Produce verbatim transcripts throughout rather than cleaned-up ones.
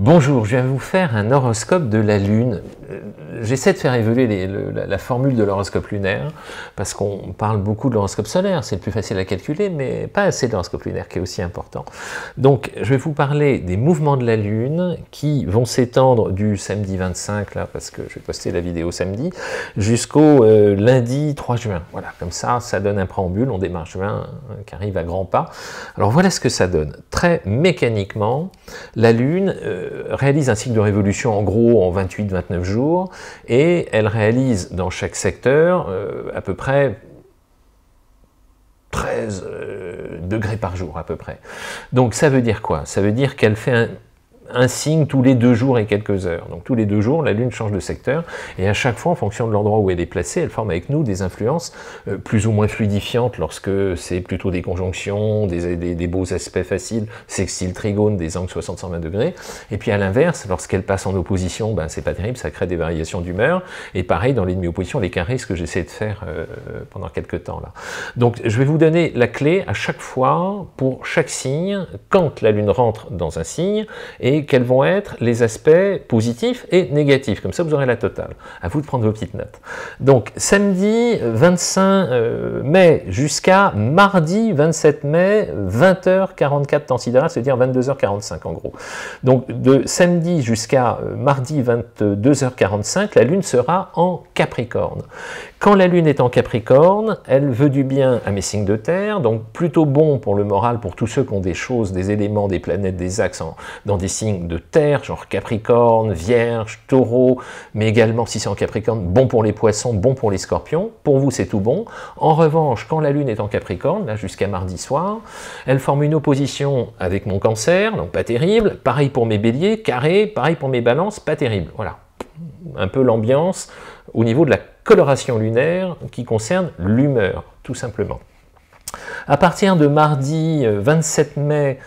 Bonjour, je viens vous faire un horoscope de la Lune. J'essaie de faire évoluer les, le, la, la formule de l'horoscope lunaire, parce qu'on parle beaucoup de l'horoscope solaire, c'est le plus facile à calculer, mais pas assez de l'horoscope lunaire qui est aussi important. Donc, je vais vous parler des mouvements de la Lune, qui vont s'étendre du samedi vingt-cinq, là, parce que je vais poster la vidéo samedi, jusqu'au euh, lundi trois juin. Voilà, comme ça, ça donne un préambule, on démarre juin, hein, qui arrive à grands pas. Alors, voilà ce que ça donne. Très mécaniquement, la Lune... Euh, réalise un cycle de révolution en gros en vingt-huit vingt-neuf jours, et elle réalise dans chaque secteur euh, à peu près treize euh, degrés par jour à peu près. Donc ça veut dire quoi? Ça veut dire qu'elle fait un, un signe tous les deux jours et quelques heures. Donc tous les deux jours, la Lune change de secteur, et à chaque fois, en fonction de l'endroit où elle est placée, elle forme avec nous des influences euh, plus ou moins fluidifiantes, lorsque c'est plutôt des conjonctions, des, des, des beaux aspects faciles, sextile, trigone, des angles soixante cent vingt degrés, et puis à l'inverse, lorsqu'elle passe en opposition, ben c'est pas terrible, ça crée des variations d'humeur, et pareil dans les demi-oppositions, les carrés, ce que j'essaie de faire euh, pendant quelques temps là. Donc je vais vous donner la clé à chaque fois, pour chaque signe, quand la Lune rentre dans un signe, et quels vont être les aspects positifs et négatifs. Comme ça, vous aurez la totale. À vous de prendre vos petites notes. Donc, samedi vingt-cinq mai jusqu'à mardi vingt-sept mai, vingt heures quarante-quatre temps sidéral, c'est-à-dire vingt-deux heures quarante-cinq en gros. Donc, de samedi jusqu'à mardi vingt-deux heures quarante-cinq, la Lune sera en Capricorne. Quand la Lune est en Capricorne, elle veut du bien à mes signes de terre, donc plutôt bon pour le moral, pour tous ceux qui ont des choses, des éléments, des planètes, des axes, en, dans des signes de terre, genre Capricorne, Vierge, Taureau, mais également, si c'est en Capricorne, bon pour les poissons, bon pour les scorpions. Pour vous, c'est tout bon. En revanche, quand la Lune est en Capricorne, là jusqu'à mardi soir, elle forme une opposition avec mon Cancer, donc pas terrible, pareil pour mes Béliers, carré, pareil pour mes Balances, pas terrible. Voilà, un peu l'ambiance au niveau de la coloration lunaire qui concerne l'humeur, tout simplement. À partir de mardi vingt-sept mai,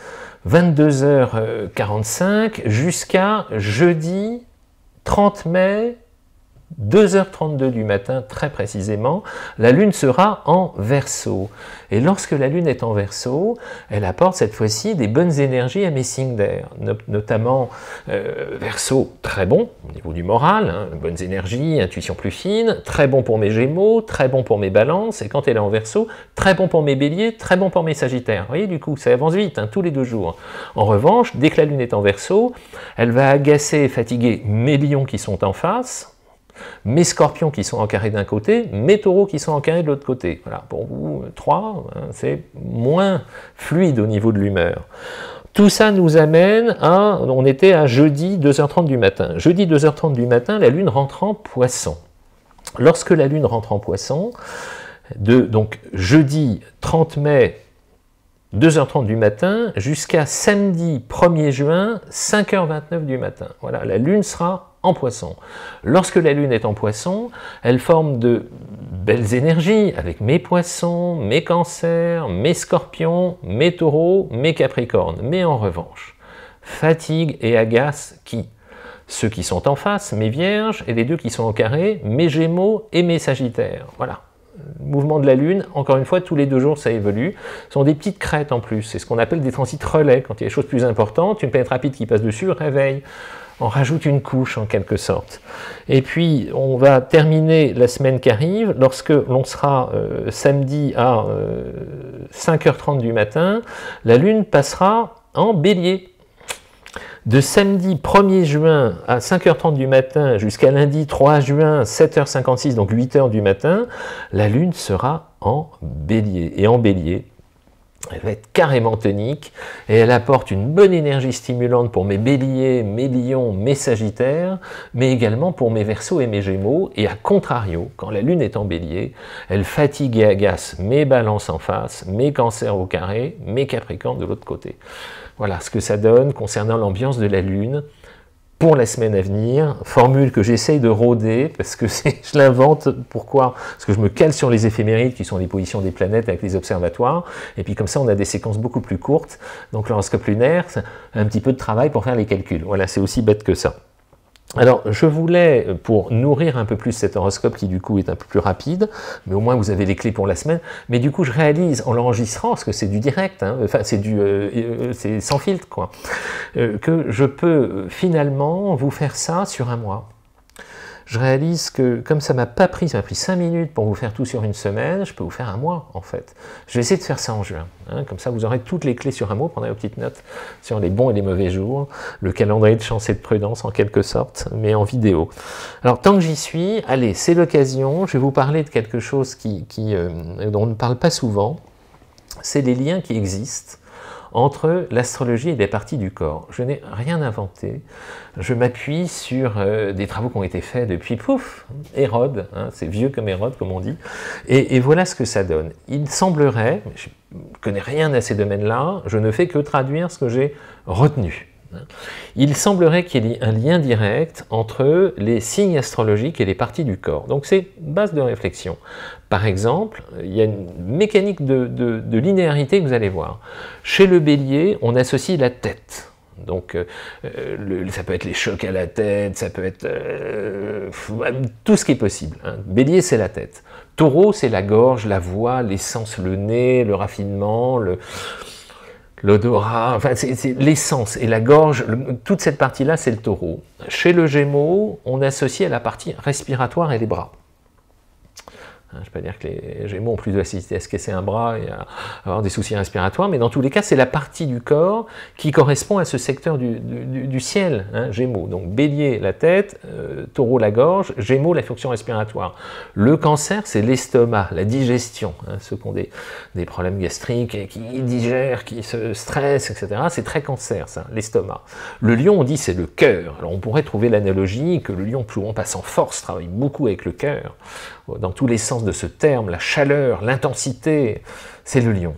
vingt-deux heures quarante-cinq jusqu'à jeudi trente mai, deux heures trente-deux du matin, très précisément, la Lune sera en Verseau. Et lorsque la Lune est en Verseau, elle apporte cette fois-ci des bonnes énergies à mes signes d'air, notamment euh, Verseau, très bon au niveau du moral, hein, bonnes énergies, intuition plus fine, très bon pour mes Gémeaux, très bon pour mes Balances, et quand elle est en Verseau, très bon pour mes Béliers, très bon pour mes Sagittaires. Vous voyez, du coup, ça avance vite, hein, tous les deux jours. En revanche, dès que la Lune est en Verseau, elle va agacer et fatiguer mes Lions qui sont en face, mes Scorpions qui sont en carré d'un côté, mes Taureaux qui sont en carré de l'autre côté. Voilà, pour vous, trois, hein, c'est moins fluide au niveau de l'humeur. Tout ça nous amène à, on était à jeudi deux heures trente du matin. Jeudi deux heures trente du matin, la Lune rentre en Poisson. Lorsque la Lune rentre en Poisson, de, donc jeudi trente mai, deux heures trente du matin, jusqu'à samedi premier juin, cinq heures vingt-neuf du matin. Voilà, la Lune sera en Poisson. Lorsque la Lune est en Poisson, elle forme de belles énergies avec mes Poissons, mes Cancers, mes Scorpions, mes Taureaux, mes Capricornes. Mais en revanche, fatigue et agace qui ? Ceux qui sont en face, mes Vierges, et les deux qui sont en carré, mes Gémeaux et mes Sagittaires. Voilà. Mouvement de la Lune, encore une fois, tous les deux jours ça évolue, ce sont des petites crêtes en plus, c'est ce qu'on appelle des transits relais, quand il y a des choses plus importantes, une planète rapide qui passe dessus, réveille, on rajoute une couche en quelque sorte. Et puis on va terminer la semaine qui arrive, lorsque l'on sera euh, samedi à euh, cinq heures trente du matin, la Lune passera en Bélier. De samedi premier juin à cinq heures trente du matin jusqu'à lundi trois juin, sept heures cinquante-six, donc huit heures du matin, la Lune sera en Bélier. Et en Bélier, elle va être carrément tonique, et elle apporte une bonne énergie stimulante pour mes Béliers, mes Lions, mes Sagittaires, mais également pour mes Verseaux et mes Gémeaux, et à contrario, quand la Lune est en Bélier, elle fatigue et agace mes Balances en face, mes Cancers au carré, mes Capricornes de l'autre côté. Voilà ce que ça donne concernant l'ambiance de la Lune pour la semaine à venir, formule que j'essaye de rôder, parce que je l'invente, pourquoi? Parce que je me cale sur les éphémérides, qui sont les positions des planètes avec les observatoires, et puis comme ça on a des séquences beaucoup plus courtes, donc l'horoscope lunaire, un petit peu de travail pour faire les calculs, voilà, c'est aussi bête que ça. Alors, je voulais, pour nourrir un peu plus cet horoscope qui du coup est un peu plus rapide, mais au moins vous avez les clés pour la semaine, mais du coup je réalise en l'enregistrant, parce que c'est du direct, hein, enfin c'est du, euh, c'est sans filtre quoi, euh, que je peux finalement vous faire ça sur un mois. Je réalise que comme ça m'a pas pris, ça m'a pris cinq minutes pour vous faire tout sur une semaine, je peux vous faire un mois en fait. Je vais essayer de faire ça en juin, hein, comme ça vous aurez toutes les clés sur un mot, prenez vos petites notes sur les bons et les mauvais jours, le calendrier de chance et de prudence en quelque sorte, mais en vidéo. Alors tant que j'y suis, allez, c'est l'occasion, je vais vous parler de quelque chose qui, qui, euh, dont on ne parle pas souvent, c'est les liens qui existent entre l'astrologie et des parties du corps. Je n'ai rien inventé, je m'appuie sur euh, des travaux qui ont été faits depuis, pouf, Hérode, hein, c'est vieux comme Hérode, comme on dit, et, et voilà ce que ça donne. Il semblerait, je ne connais rien à ces domaines-là, je ne fais que traduire ce que j'ai retenu. Il semblerait qu'il y ait un lien direct entre les signes astrologiques et les parties du corps. Donc c'est base de réflexion. Par exemple, il y a une mécanique de, de, de linéarité que vous allez voir. Chez le Bélier, on associe la tête. Donc euh, le, ça peut être les chocs à la tête, ça peut être euh, tout ce qui est possible. Hein. Bélier, c'est la tête. Taureau, c'est la gorge, la voix, l'essence, le nez, le raffinement, le... l'odorat, enfin c'est l'essence et la gorge, le, toute cette partie-là, c'est le taureau. Chez le Gémeaux, on associe à la partie respiratoire et les bras. Hein, je ne vais pas dire que les Gémeaux ont plus de facilité à se casser un bras et à avoir des soucis respiratoires, mais dans tous les cas, c'est la partie du corps qui correspond à ce secteur du, du, du ciel, hein, Gémeaux. Donc Bélier, la tête, euh, Taureau, la gorge, Gémeaux, la fonction respiratoire. Le Cancer, c'est l'estomac, la digestion, hein, ceux qui ont des, des problèmes gastriques, et qui digèrent, qui se stressent, et cetera. C'est très Cancer, ça, l'estomac. Le Lion, on dit, c'est le cœur. Alors on pourrait trouver l'analogie que le Lion, plus on passe en force, travaille beaucoup avec le cœur, dans tous les sens de ce terme, la chaleur, l'intensité, c'est le Lion.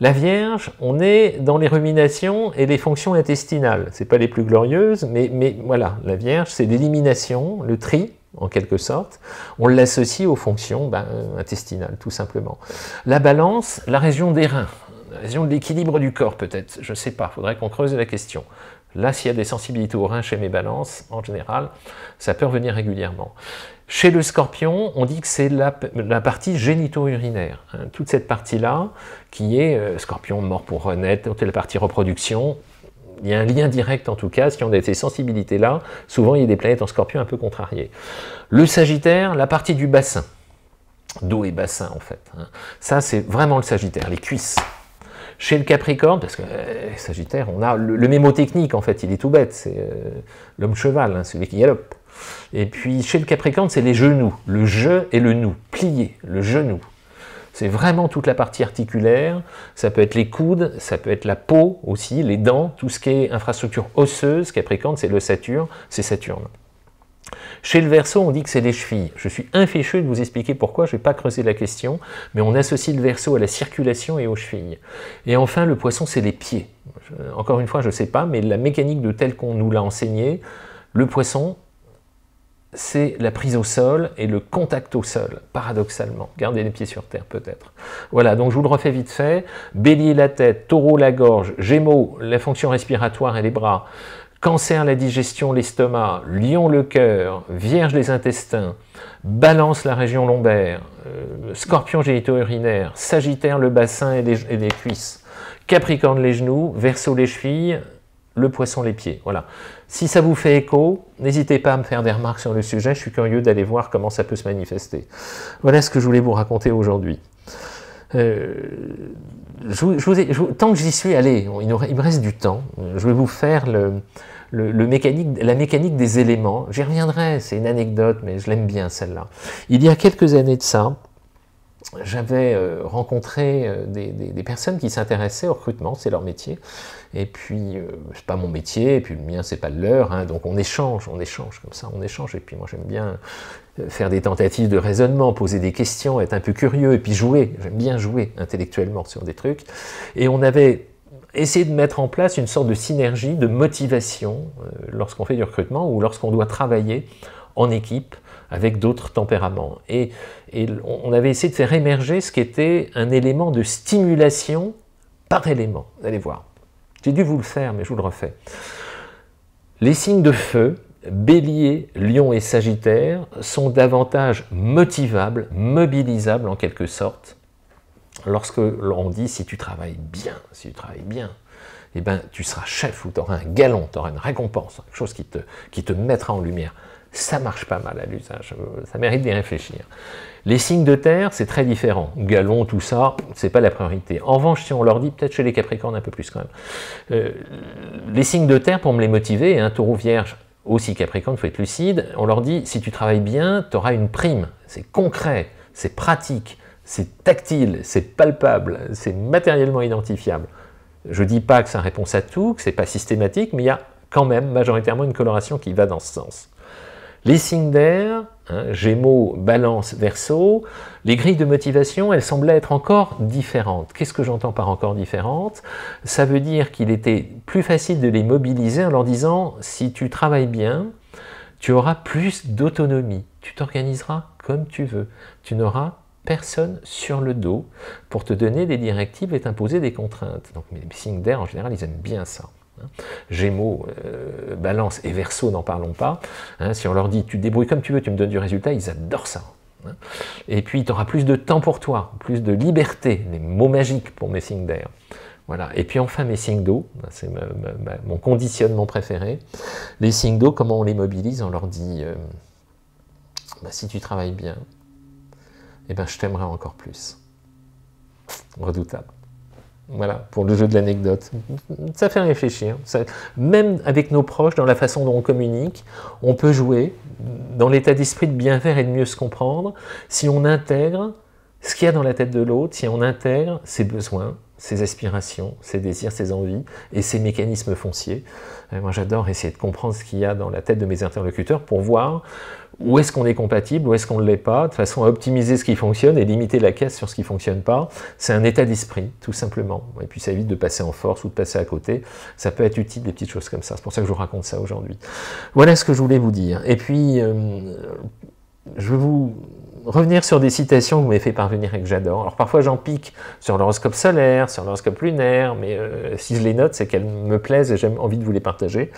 La Vierge, on est dans les ruminations et les fonctions intestinales. Ce n'est pas les plus glorieuses, mais, mais voilà, la Vierge, c'est l'élimination, le tri, en quelque sorte. On l'associe aux fonctions ben, intestinales, tout simplement. La Balance, la région des reins, la région de l'équilibre du corps, peut-être, je ne sais pas, il faudrait qu'on creuse la question. Là, s'il y a des sensibilités aux reins chez mes balances, en général, ça peut revenir régulièrement. Chez le Scorpion, on dit que c'est la, la partie génito-urinaire. Hein, toute cette partie-là, qui est euh, Scorpion mort pour renaître, toute la partie reproduction, il y a un lien direct en tout cas, si on a ces sensibilités-là, souvent il y a des planètes en Scorpion un peu contrariées. Le Sagittaire, la partie du bassin, dos et bassin en fait. Hein. Ça, c'est vraiment le Sagittaire, les cuisses. Chez le Capricorne, parce que euh, Sagittaire, on a le, le mémotechnique en fait, il est tout bête, c'est euh, l'homme cheval, hein, celui qui galope. Et puis chez le Capricorne, c'est les genoux, le je et le nous, plié, le genou. C'est vraiment toute la partie articulaire, ça peut être les coudes, ça peut être la peau aussi, les dents, tout ce qui est infrastructure osseuse. Capricorne, c'est le Saturne, c'est Saturne. Chez le Verseau, on dit que c'est les chevilles. Je suis inféchu de vous expliquer pourquoi, je ne vais pas creuser la question, mais on associe le Verseau à la circulation et aux chevilles. Et enfin, le Poisson, c'est les pieds. Je, encore une fois, je ne sais pas, mais la mécanique de telle qu'on nous l'a enseignée, le Poisson, c'est la prise au sol et le contact au sol, paradoxalement. Gardez les pieds sur terre, peut-être. Voilà, donc je vous le refais vite fait. Bélier, la tête, Taureau, la gorge, Gémeaux, la fonction respiratoire et les bras, Cancer, la digestion, l'estomac, Lion, le cœur, Vierge, les intestins, Balance, la région lombaire, euh, Scorpion, génito-urinaire, Sagittaire, le bassin et les, et les cuisses, Capricorne, les genoux, Verseau, les chevilles, le Poisson, les pieds. Voilà. Si ça vous fait écho, n'hésitez pas à me faire des remarques sur le sujet, je suis curieux d'aller voir comment ça peut se manifester. Voilà ce que je voulais vous raconter aujourd'hui. Euh, je, je vous ai, je, tant que j'y suis, allez, il, nous, il me reste du temps, je vais vous faire le, le, le mécanique, la mécanique des éléments, j'y reviendrai, c'est une anecdote, mais je l'aime bien celle-là. Il y a quelques années de ça, j'avais euh, rencontré euh, des, des, des personnes qui s'intéressaient au recrutement, c'est leur métier, et puis, euh, c'est pas mon métier, et puis le mien, c'est pas le leur, hein, donc on échange, on échange comme ça, on échange, et puis moi j'aime bien faire des tentatives de raisonnement, poser des questions, être un peu curieux, et puis jouer, j'aime bien jouer intellectuellement sur des trucs, et on avait essayé de mettre en place une sorte de synergie, de motivation, euh, lorsqu'on fait du recrutement, ou lorsqu'on doit travailler en équipe, avec d'autres tempéraments. Et, et on avait essayé de faire émerger ce qui était un élément de stimulation par élément. Vous allez voir. J'ai dû vous le faire, mais je vous le refais. Les signes de feu, Bélier, Lion et Sagittaire sont davantage motivables, mobilisables en quelque sorte, lorsque l'on dit si tu travailles bien, si tu travailles bien, eh ben, tu seras chef ou tu auras un galon, tu auras une récompense, quelque chose qui te, qui te mettra en lumière. Ça marche pas mal à l'usage, ça mérite d'y réfléchir. Les signes de terre, c'est très différent. Galon, tout ça, c'est pas la priorité. En revanche, si on leur dit, peut-être chez les Capricornes un peu plus quand même, euh, les signes de terre, pour me les motiver, hein, Taureau, Vierge, aussi Capricorne, il faut être lucide, on leur dit, si tu travailles bien, tu auras une prime. C'est concret, c'est pratique, c'est tactile, c'est palpable, c'est matériellement identifiable. Je dis pas que ça réponse à tout, que c'est pas systématique, mais il y a quand même majoritairement une coloration qui va dans ce sens. Les signes d'air, hein, Gémeaux, Balance, Verseau, les grilles de motivation, elles semblaient être encore différentes. Qu'est-ce que j'entends par encore différentes? Ça veut dire qu'il était plus facile de les mobiliser en leur disant « si tu travailles bien, tu auras plus d'autonomie, tu t'organiseras comme tu veux, tu n'auras personne sur le dos pour te donner des directives et t'imposer des contraintes. » Donc les signes d'air, en général, ils aiment bien ça. Gémeaux, euh, Balance et Verseau, n'en parlons pas. Hein, si on leur dit « tu te débrouilles comme tu veux, tu me donnes du résultat », ils adorent ça. Hein. Et puis, tu auras plus de temps pour toi, plus de liberté, les mots magiques pour mes signes d'air. Voilà. Et puis enfin, mes signes d'eau, c'est ma, ma, ma, mon conditionnement préféré. Les signes d'eau, comment on les mobilise? On leur dit euh, bah, « si tu travailles bien, eh ben, je t'aimerai encore plus. » Redoutable. Voilà, pour le jeu de l'anecdote. Ça fait réfléchir. Ça, même avec nos proches, dans la façon dont on communique, on peut jouer dans l'état d'esprit de bien faire et de mieux se comprendre si on intègre ce qu'il y a dans la tête de l'autre, si on intègre ses besoins, ses aspirations, ses désirs, ses envies et ses mécanismes fonciers. Et moi, j'adore essayer de comprendre ce qu'il y a dans la tête de mes interlocuteurs pour voir où est-ce qu'on est compatible, où est-ce qu'on ne l'est pas, de façon à optimiser ce qui fonctionne et limiter la casse sur ce qui ne fonctionne pas. C'est un état d'esprit, tout simplement. Et puis ça évite de passer en force ou de passer à côté. Ça peut être utile, des petites choses comme ça. C'est pour ça que je vous raconte ça aujourd'hui. Voilà ce que je voulais vous dire. Et puis, euh, je vais vous revenir sur des citations que vous m'avez fait parvenir et que j'adore. Alors parfois, j'en pique sur l'horoscope solaire, sur l'horoscope lunaire, mais euh, si je les note, c'est qu'elles me plaisent et j'ai envie de vous les partager.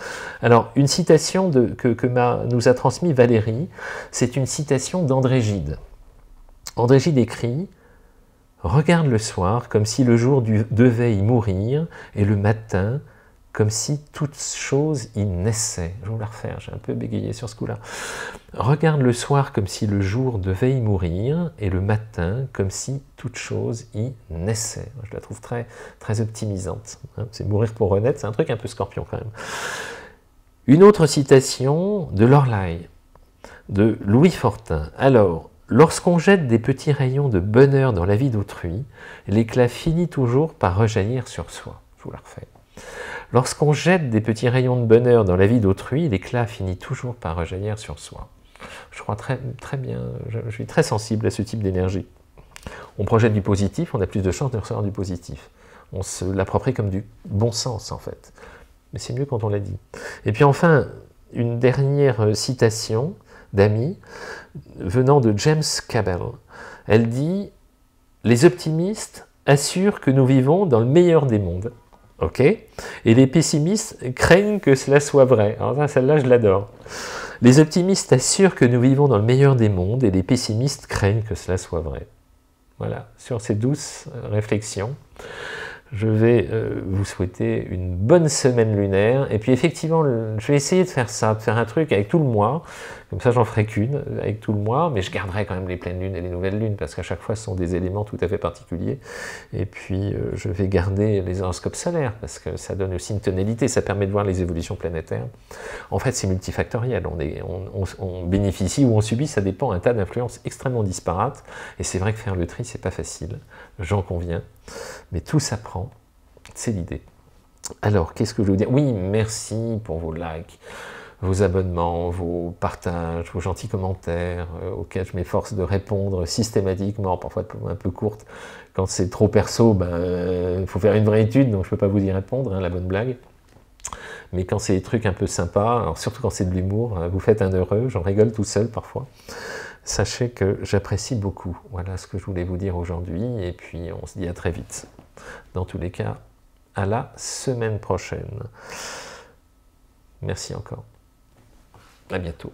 Alors, une citation de, que, que ma, nous a transmise Valérie, c'est une citation d'André Gide. André Gide écrit « Regarde le soir comme si le jour du, devait y mourir, et le matin, comme si toute chose y naissait. » Je vais vous la refaire, j'ai un peu bégayé sur ce coup-là. « Regarde le soir comme si le jour devait y mourir, et le matin comme si toute chose y naissait. » Je la trouve très, très optimisante. C'est mourir pour renaître, c'est un truc un peu scorpion quand même. Une autre citation de l'Orlaï, de Louis Fortin. « Alors, lorsqu'on jette des petits rayons de bonheur dans la vie d'autrui, l'éclat finit toujours par rejaillir sur soi. » Je vous la refais. Lorsqu'on jette des petits rayons de bonheur dans la vie d'autrui, l'éclat finit toujours par rejaillir sur soi. Je crois très, très bien, je, je suis très sensible à ce type d'énergie. On projette du positif, on a plus de chances de recevoir du positif. On se l'approprie comme du bon sens, en fait. Mais c'est mieux quand on l'a dit. Et puis enfin, une dernière citation d'amis, venant de James Cabell. Elle dit « Les optimistes assurent que nous vivons dans le meilleur des mondes. » Ok, et les pessimistes craignent que cela soit vrai. Alors celle-là, je l'adore. Les optimistes assurent que nous vivons dans le meilleur des mondes et les pessimistes craignent que cela soit vrai. Voilà, sur ces douces réflexions, je vais euh, vous souhaiter une bonne semaine lunaire. Et puis effectivement, je vais essayer de faire ça, de faire un truc avec tout le mois. Comme ça, j'en ferai qu'une avec tout le mois, mais je garderai quand même les pleines lunes et les nouvelles lunes, parce qu'à chaque fois, ce sont des éléments tout à fait particuliers. Et puis, euh, je vais garder les horoscopes solaires, parce que ça donne aussi une tonalité, ça permet de voir les évolutions planétaires. En fait, c'est multifactoriel, on, est, on, on, on bénéficie ou on subit, ça dépend un tas d'influences extrêmement disparates, et c'est vrai que faire le tri, c'est pas facile, j'en conviens, mais tout s'apprend, c'est l'idée. Alors, qu'est-ce que je veux dire? Oui, merci pour vos likes, vos abonnements, vos partages, vos gentils commentaires euh, auxquels je m'efforce de répondre systématiquement, parfois un peu courte. Quand c'est trop perso, il ben, euh, faut faire une vraie étude, donc je ne peux pas vous y répondre, hein, la bonne blague. Mais quand c'est des trucs un peu sympas, alors surtout quand c'est de l'humour, hein, vous faites un heureux, j'en rigole tout seul parfois. Sachez que j'apprécie beaucoup. Voilà ce que je voulais vous dire aujourd'hui, et puis on se dit à très vite. Dans tous les cas, à la semaine prochaine. Merci encore. À bientôt.